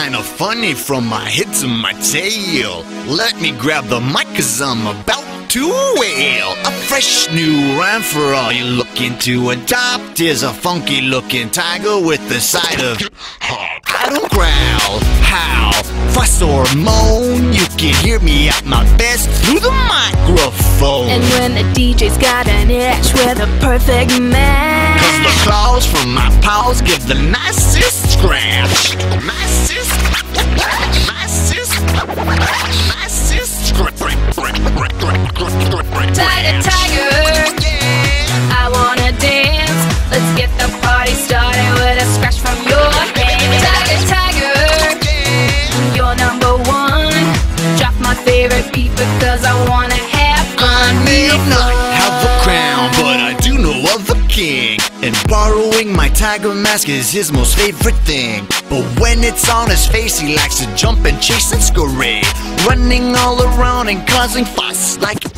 kinda funny from my head to my tail. Let me grab the mic cause I'm about to wail. A fresh new rhyme for all you looking to adopt is a funky looking tiger with the side of I don't growl, howl, fuss or moan. You can hear me at my best through the microphone. And when the DJ's got an itch, we're the perfect match. Cause the claws from my paws give the nicest scratch. Nicest, nicest, nicest scratch. Tiger, tiger, yeah. I wanna dance. Let's get the party started with a scratch from your hand. Tiger, tiger, yeah. You're number one. Drop my favorite beat because I wanna have fun. I may not have the crown, but I do know of the king. And borrowing my tiger mask is his most favorite thing. But when it's on his face, he likes to jump and chase and scurry, running all around and causing fuss like a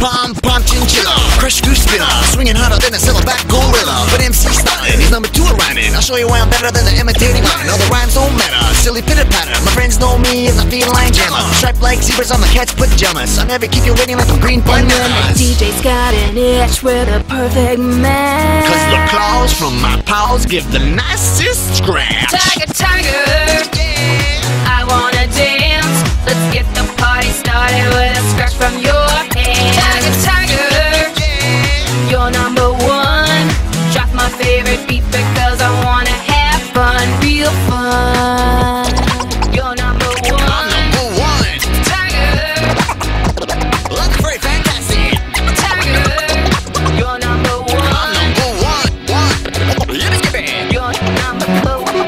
pom-pom chinchilla, crush goose spinner, swinging harder than a silverback gorilla. But MC starting, he's number two at rhyming. I'll show you why I'm better than the imitating mine. All the rhymes don't matter, silly pitter-patter. My friends know me as a feline jammer, striped like zebras on the cat's pajamas. I'm never keep you waiting like a green bananas. And when the DJ's got an itch, we're the perfect match. Cause the claws from my paws give the nicest scratch. Tiger, tiger, yeah. I wanna dance. Let's get the party started with a scratch from your hand. Tiger, tiger, yeah. You're number one. Drop my favorite beat because I wanna have fun, real fun. You're number one. I'm number one. Tiger, look very fantastic. Tiger, you're number one. I'm number one. Let me skip it. You're number one.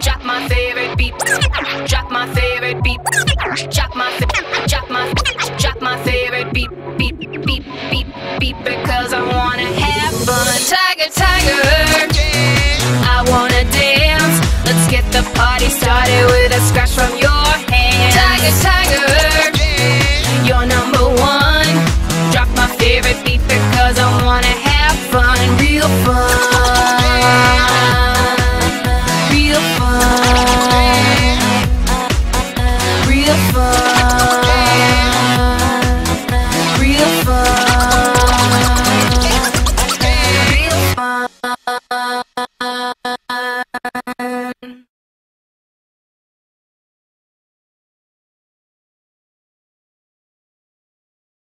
Drop my favorite beat. Drop my favorite beat. Beat because I wanna have fun. Tiger, tiger.